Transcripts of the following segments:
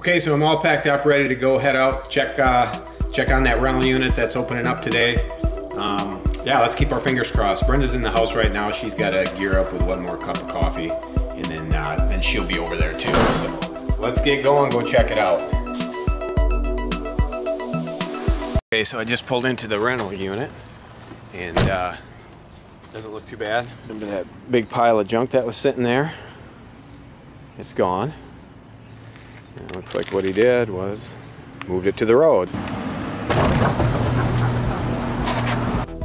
Okay, so I'm all packed up, ready to go head out, check on that rental unit that's opening up today. Yeah, let's keep our fingers crossed. Brenda's in the house right now. She's got to gear up with one more cup of coffee, and then she'll be over there too. So let's get going, go check it out. Okay, so I just pulled into the rental unit, and doesn't look too bad. Remember that big pile of junk that was sitting there? It's gone. And it looks like what he did was moved it to the road.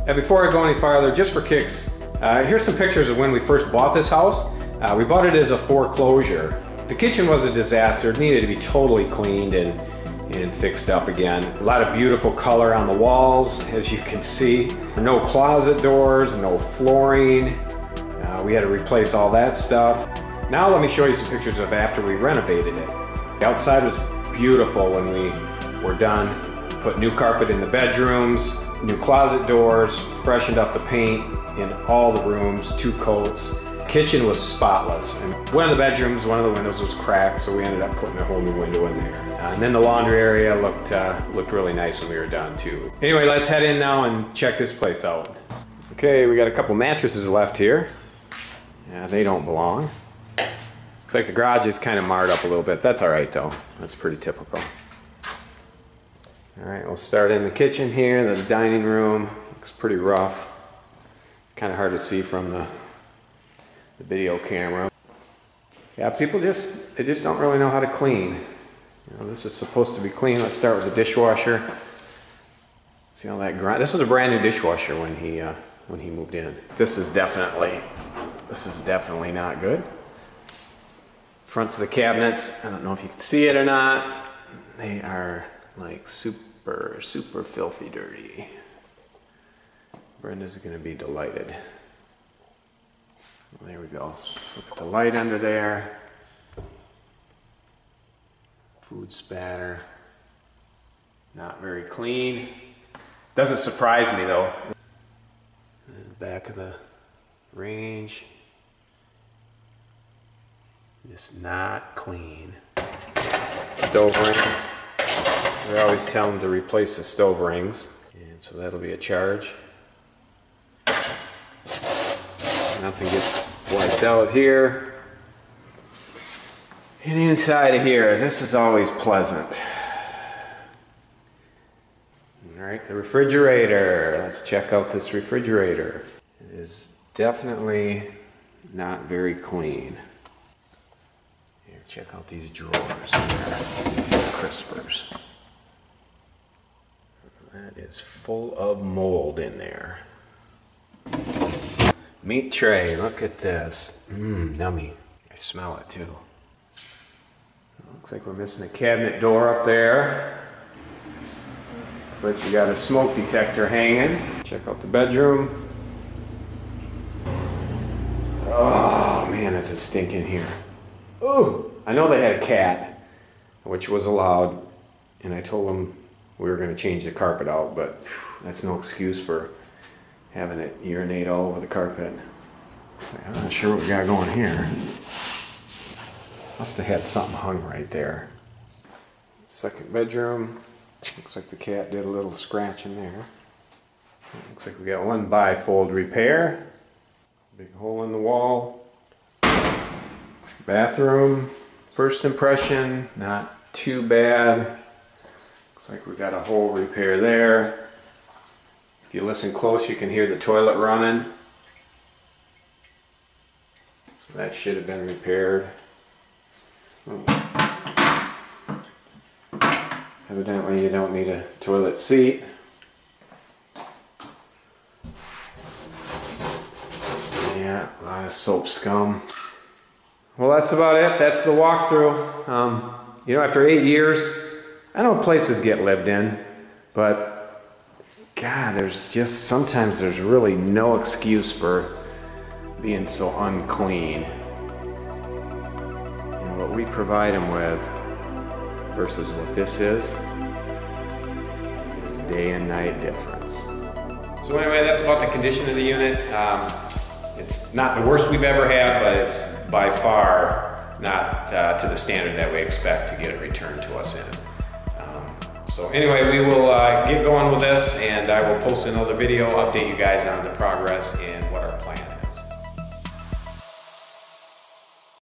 Now, before I go any farther, just for kicks, here's some pictures of when we first bought this house. We bought it as a foreclosure. The kitchen was a disaster. It needed to be totally cleaned and fixed up again. A lot of beautiful color on the walls, as you can see. No closet doors, no flooring. We had to replace all that stuff. Now let me show you some pictures of after we renovated it. The outside was beautiful when we were done. Put new carpet in the bedrooms, new closet doors, freshened up the paint in all the rooms, 2 coats. Kitchen was spotless, and one of the bedrooms, one of the windows was cracked, so we ended up putting a whole new window in there. And then the laundry area looked really nice when we were done too. Anyway, let's head in now and check this place out. Okay, we got a couple mattresses left here. Yeah, they don't belong. Looks like the garage is kind of marred up a little bit. That's all right though. That's pretty typical. All right, we'll start in the kitchen here. The dining room looks pretty rough. Kind of hard to see from the video camera. Yeah, people just don't really know how to clean. You know, this is supposed to be clean. Let's start with the dishwasher. See all that grime? This was a brand new dishwasher when he moved in. This is definitely not good. Fronts of the cabinets. I don't know if you can see it or not. They are like super filthy dirty. Brenda's gonna be delighted. There we go. Just look at the light under there. Food spatter. Not very clean. Doesn't surprise me though. Back of the range. Just not clean. Stove rings. We always tell them to replace the stove rings. And so that'll be a charge. Nothing gets wiped out here. And inside of here, this is always pleasant. All right, the refrigerator. Let's check out this refrigerator. It is definitely not very clean. Here, check out these drawers here, crispers. That is full of mold in there. Meat tray, look at this. Yummy. I smell it too. Looks like we're missing a cabinet door up there. Looks like we got a smoke detector hanging. Check out the bedroom. Oh man, does it stink in here. Ooh, I know they had a cat, which was allowed, and I told them we were gonna change the carpet out, but that's no excuse for having it urinate all over the carpet. I'm not sure what we got going here. Must have had something hung right there. Second bedroom. Looks like the cat did a little scratch in there. Looks like we got one bifold repair. Big hole in the wall. Bathroom. First impression, not too bad. Looks like we got a hole repair there. If you listen close, you can hear the toilet running. So that should have been repaired. Evidently, you don't need a toilet seat. Yeah, a lot of soap scum. Well, that's about it. That's the walkthrough. You know, after 8 years, I know places get lived in, but God, sometimes there's really no excuse for being so unclean. And what we provide them with versus what this is day and night difference. So anyway, that's about the condition of the unit. It's not the worst we've ever had, but it's by far not to the standard that we expect to get a return to us in. So anyway, we will get going with this, and I will post another video, update you guys on the progress and what our